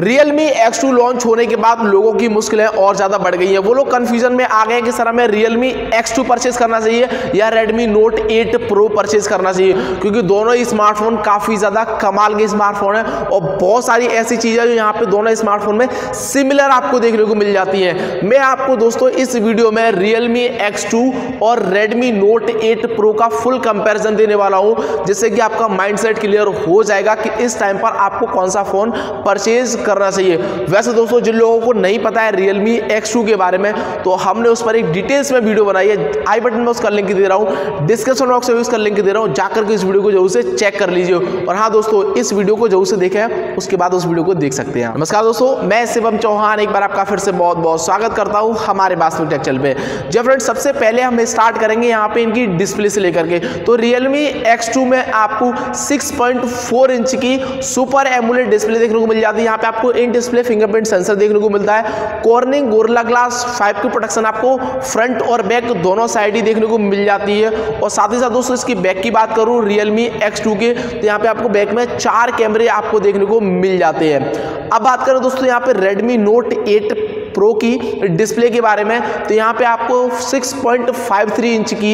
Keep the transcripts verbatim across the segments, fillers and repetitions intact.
Realme X to launch होने के बाद लोगों की मुश्किलें और ज़्यादा बढ़ गई हैं। वो लोग कन्फ्यूजन में आ गए हैं कि सर हमें Realme एक्स टू परचेज करना चाहिए या Redmi Note eight Pro purchase करना चाहिए, क्योंकि दोनों ही स्मार्टफोन काफ़ी ज़्यादा कमाल के स्मार्टफोन हैं और बहुत सारी ऐसी चीज़ें जो यहाँ पे दोनों स्मार्टफोन में सिमिलर आपको देखने को मिल जाती हैं। मैं आपको दोस्तों इस वीडियो में Realme एक्स टू और Redmi Note एट Pro का फुल कंपेरिजन देने वाला हूँ, जिससे कि आपका माइंडसेट क्लियर हो जाएगा कि इस टाइम पर आपको कौन सा फ़ोन परचेज करना चाहिए। वैसे दोस्तों जिन लोगों को नहीं पता है Realme एक्स टू के बारे में, तो हमने उस पर एक डिटेल्स में वीडियो बनाई है। आई बटन में उसका लिंक दे रहा हूँ, डिस्क्रिप्शन बॉक्स में भी उसका लिंक दे रहा हूँ, जाकर के इस वीडियो को जरूर से चेक कर लीजिए। और हाँ दोस्तों, इस वीडियो को जरूर से देखें, उसके बाद उस वीडियो को देख सकते हैं। नमस्कार दोस्तों, मैं शिवम चौहान एक बार आपका फिर से बहुत बहुत स्वागत करता हूँ हमारे वास्तविक टेक चैनल पे। जब फ्रेंड सबसे पहले हम स्टार्ट करेंगे यहाँ पे इनकी डिस्प्ले से लेकर के, तो Realme एक्स टू में आपको सिक्स पॉइंट फोर इंच की सुपर एमुलेट डिस्प्ले देखने को मिल जाती है। यहाँ पे आपको इन डिस्प्ले फिंगरप्रिंट सेंसर देखने को मिलता है, कॉर्निंग गोरिल्ला ग्लास फाइव की प्रोटेक्शन आपको फ्रंट और बैक दोनों साइड ही देखने को मिल जाती है। और साथ ही साथ दोस्तों इसकी बैक की बात करूं Realme एक्स टू के, तो यहाँ पे आपको बैक में चार कैमरे आपको देखने को मिल जाते हैं। अब बात करें दोस्तों यहाँ पे Redmi Note एट प्रो की डिस्प्ले के बारे में, तो यहाँ पे आपको six point five three inch की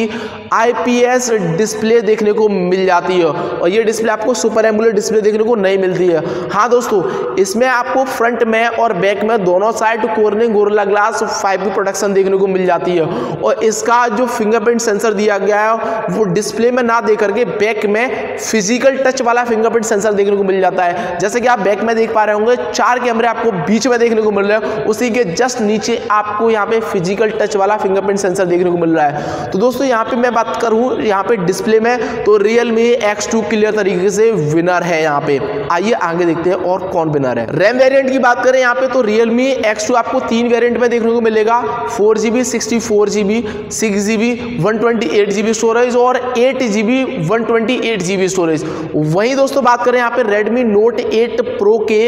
आईपीएस डिस्प्ले देखने को मिल जाती है और ये डिस्प्ले आपको सुपर एमुलेट डिस्प्ले देखने को नहीं मिलती है। हाँ दोस्तों, इसमें आपको फ्रंट में और बैक में दोनों side Corning Gorilla glass five की प्रोटेक्शन देखने को मिल जाती है और इसका जो फिंगरप्रिंट सेंसर दिया गया है वो डिस्प्ले में ना दे करके बैक में फिजिकल टच वाला फिंगरप्रिंट सेंसर देखने को मिल जाता है। जैसे कि आप बैक में देख पा रहे होंगे चार कैमरे आपको बीच में देखने को मिल रहे हैं, उसी के जस्ट नीचे आपको यहाँ पे फिजिकल टच वाला फिंगरप्रिंट सेंसर देखने को मिल रहा है। तो दोस्तों यहाँ पे मैं बात करूँ यहाँ पे डिस्प्ले में, तो Realme एक्स टू क्लियर तरीके से विनर है। यहाँ पे आइए आगे देखते हैं और कौन विनर है। रैम वेरिएंट की बात करें यहाँ पे, तो Realme एक्स टू आपको तीन वेरिएंट में देखने को मिलेगा, four GB sixty four GB six GB one twenty eight GB storage और eight GB one twenty eight GB storage. वहीं दोस्तों बात करें यहाँ पे Redmi Note एट Pro के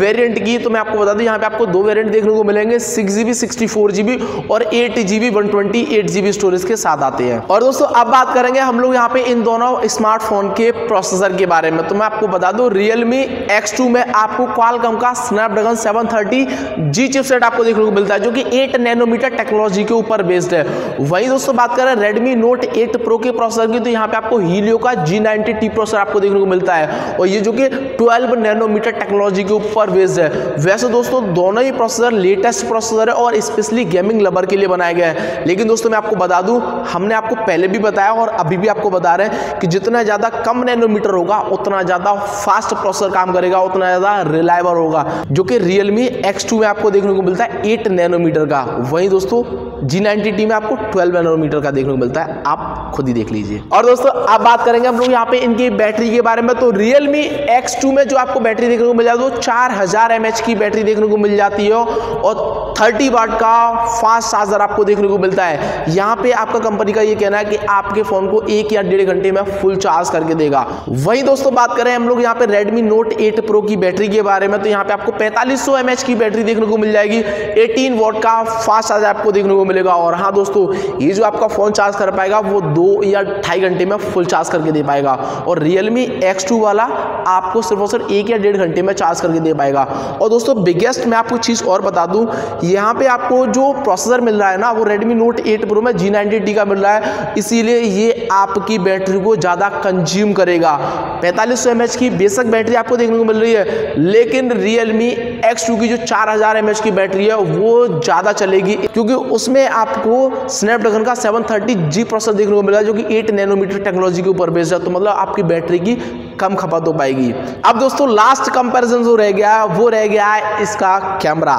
वेरियंट की, तो मैं आपको बता दूँ यहाँ पे आपको दो वेरियंट देखने को मिलेंगे, six GB sixty four GB और eight GB one twenty eight GB storage के साथ आते हैं। और दोस्तों अब बात करेंगे हम लोग यहाँ पे इन दोनों स्मार्टफोन के प्रोसेसर के बारे में, तो मैं आपको बता दूं Realme एक्स टू में आपको Qualcomm का Snapdragon seven thirty G chipset आपको देखने को मिलता है, जो कि एट नैनोमीटर टेक्नोलॉजी के ऊपर बेस्ड है। वहीं दोस्तों बात करें Redmi Note एट Pro के प्रोसेसर की, तो यहाँ पे आपको Helio का जी नाइंटी टी प्रोसेसर आपको देखने को मिलता है और ये जो कि ट्वेल्व नैनोमीटर टेक्नोलॉजी के ऊपर बेस्ड है। वैसे दोस्तों दोनों ही प्रोसेसर लेटेस्ट प्रोसेसर है और स्पेशली गेमिंग लवर के लिए बनाया गया है, लेकिन दोस्तों मैं आपको बता दूं, हमने आपको पहले भी बताया और अभी भी आपको बता रहे हैं कि जितना ज़्यादा कम नैनोमीटर होगा उतना ज़्यादा फास्ट प्रोसेसर काम करेगा, उतना ज़्यादा रिलायबल होगा, जो कि Realme एक्स टू में आपको देखने को मिलता है एट नैनोमीटर का। वहीं दोस्तों जी नाइंटी टी में आपको ट्वेल्व नैनोमीटर का देखने को मिलता है, आप खुद ही देख लीजिए। और दोस्तों अब बात करेंगे हम लोग यहाँ पे इनकी बैटरी के बारे में, तो Realme एक्स टू में जो आपको बैटरी देखने को मिल जाती है वो चार हजार एम एच की बैटरी देखने को मिल जाती है और थर्टी वाट का फास्ट चार्जर आपको देखने को मिलता है। यहाँ पे आपका कंपनी का ये कहना है कि आपके फोन को एक या डेढ़ घंटे में फुल चार्ज करके देगा। वहीं दोस्तों बात करें हम लोग यहाँ पे Redmi Note एट Pro की बैटरी के बारे में, तो यहाँ पे आपको पैंतालीस सौ एमएच की बैटरी देखने को मिल जाएगी, अठारह वाट का फास्ट चार्जर आपको देखने को मिलेगा। और हाँ दोस्तों, ये जो आपका फोन चार्ज कर पाएगा वो दो या ढाई घंटे में फुल चार्ज करके दे पाएगा और Realme एक्स टू वाला आपको सिर्फ और सिर्फ एक या डेढ़ घंटे में चार्ज करके दे पाएगा। और दोस्तों बिगेस्ट मैं आपको चीज़ और बता दूँ, यहाँ पे आपको जो प्रोसेसर मिल रहा है ना वो Redmi Note एट Pro में जी नाइंटी टी का मिल रहा है, इसीलिए ये आपकी बैटरी को ज़्यादा कंज्यूम करेगा। पैंतालीस सौ एमएच की बेशक बैटरी आपको देखने को मिल रही है, लेकिन Realme एक्स टू की जो चार हजार एमएच की बैटरी है वो ज़्यादा चलेगी, क्योंकि उसमें आपको Snapdragon का सेवन थर्टी जी प्रोसेसर देखने को मिल रहा है, जो कि एट नैनोमीटर टेक्नोलॉजी के ऊपर बेस्ड है, तो मतलब आपकी बैटरी की कम खपत हो पाएगी। अब दोस्तों लास्ट कंपैरिजन जो रह गया वो रह गया है इसका camera.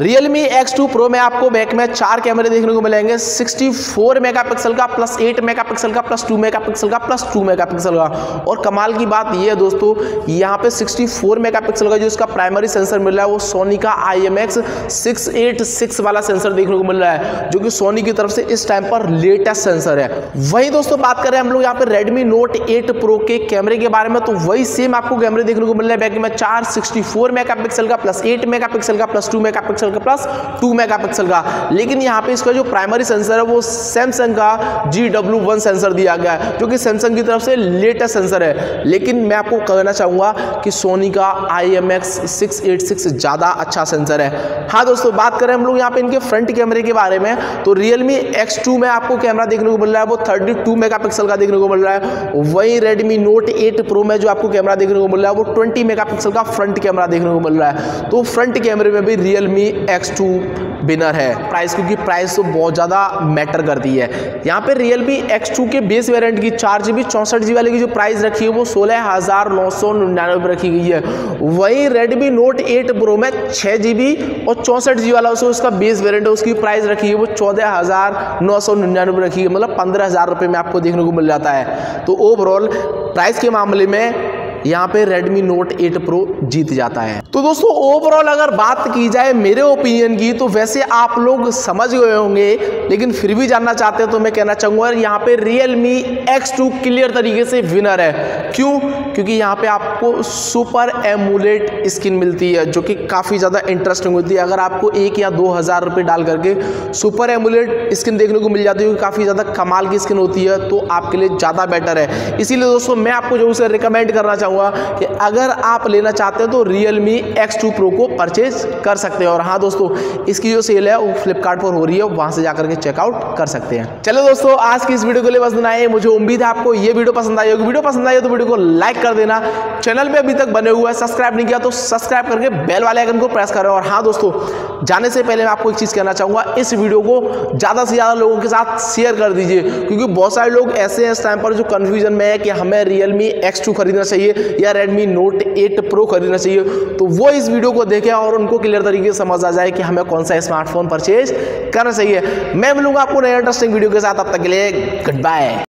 Realme X two Pro में आपको बैक में चार कैमरे देखने को मिलेंगे, सिक्सटी फोर मेगापिक्सल का, प्लस एट मेगापिक्सल का, प्लस टू मेगापिक्सल का, प्लस टू मेगापिक्सल का। और कमाल की बात यह है दोस्तों, यहाँ पे सिक्सटी फोर मेगापिक्सल का जो इसका प्राइमरी सेंसर मिल रहा है वो सोनी का I M X six eight six वाला सेंसर देखने को मिल रहा है, जो कि सोनी की तरफ से इस टाइम पर लेटेस्ट सेंसर है। वही दोस्तों बात करें हम लोग यहाँ पे Redmi Note एट Pro के कैमरे के बारे में, तो वही सेम आपको कैमरे देखने को मिल रहा है, बैक में चार, सिक्सटी फोर मेगापिक्सल का, प्लस एट मेगापिक्सल का, प्लस टू मेगापिक्सल का, प्लस टू मेगापिक्सल का। लेकिन यहाँ पे इसका जो प्राइमरी सेंसर है वो सैमसंग का जी डब्ल्यू वन सेंसर दिया गया है, जो कि सैमसंग की तरफ से लेटेस्ट सेंसर है। लेकिन मैं आपको कहना चाहूँगा कि सोनी का I M X six eight six ज़्यादा अच्छा सेंसर है। हाँ दोस्तों, बात करें हम लोग यहाँ पे इनके फ्रंट कैमरे के बारे में, तो Realme एक्स टू में आपको कैमरा देखने को मिल रहा है वो थर्टी टू मेगापिक्सल का देखने को मिल रहा है। वहीं Redmi Note एट Pro में जो आपको कैमरा देखने को मिल रहा है वो ट्वेंटी मेगापिक्सल का फ्रंट कैमरा देखने को मिल रहा है। तो फ्रंट कैमरे में भी Realme एक्स टू विनर है। प्राइस, क्योंकि प्राइस तो बहुत ज़्यादा मैटर करती है। यहाँ पे Realme एक्स टू के बेस वेरिएंट की चार जी बी चौंसठ जी वाले की जो प्राइस रखी है वो सोलह हज़ार नौ सौ निन्यानवे रखी गई है। वहीं Redmi Note एट Pro में छः जी बी और चौंसठ जी वाला उसको उसका बेस वेरिएंट है, उसकी प्राइस रखी है वो चौदह हज़ार नौ सौ निन्यानवे रखी है, मतलब पंद्रह हज़ार रुपये में आपको देखने को मिल जाता है। तो ओवरऑल प्राइस के मामले में यहाँ पे Redmi Note एट Pro जीत जाता है। तो दोस्तों ओवरऑल अगर बात की जाए मेरे ओपिनियन की, तो वैसे आप लोग समझ गए होंगे, लेकिन फिर भी जानना चाहते हैं तो मैं कहना चाहूँगा यहाँ पे Realme एक्स टू क्लियर तरीके से विनर है। क्यों? क्योंकि यहाँ पे आपको सुपर एमुलेट स्किन मिलती है जो कि काफ़ी ज़्यादा इंटरेस्टिंग होती है। अगर आपको एक या दो हज़ार रुपये डाल करके सुपर एमुलेट स्किन देखने को मिल जाती है, काफ़ी ज़्यादा कमाल की स्किन होती है, तो आपके लिए ज़्यादा बेटर है। इसीलिए दोस्तों मैं आपको जरूर से रिकमेंड करना चाहूँगा कि अगर आप लेना चाहते हैं तो Realme एक्स टू Pro को परचेज कर सकते हैं। और हाँ दोस्तों, इसकी जो सेल है वो फ्लिपकार्ट पर हो रही है, वहां से जाकर के चेकआउट कर सकते हैं। चलो दोस्तों, आज की इस वीडियो के लिए बस इतना ही। मुझे उम्मीद है आपको ये वीडियो पसंद आई होगी। वीडियो पसंद आई तो वीडियो को लाइक कर देना। चैनल में अभी तक बने हुआ है, सब्सक्राइब नहीं किया तो सब्सक्राइब करके बेल वाले आइकन को प्रेस करें। और हाँ दोस्तों, जाने से पहले मैं आपको एक चीज़ कहना चाहूँगा, इस वीडियो को ज़्यादा से ज़्यादा लोगों के साथ शेयर कर दीजिए, क्योंकि बहुत सारे लोग ऐसे हैं इस टाइम पर जो कन्फ्यूजन में है कि हमें Realme एक्स टू खरीदना चाहिए या Redmi Note एट Pro खरीदना चाहिए। तो वो इस वीडियो को देखें और उनको क्लियर तरीके से समझ आ जाए कि हमें कौन सा स्मार्टफोन परचेज करना चाहिए। मैं मिलूंगा आपको नए इंटरेस्टिंग वीडियो के साथ, तब तक के लिए गुड बाय।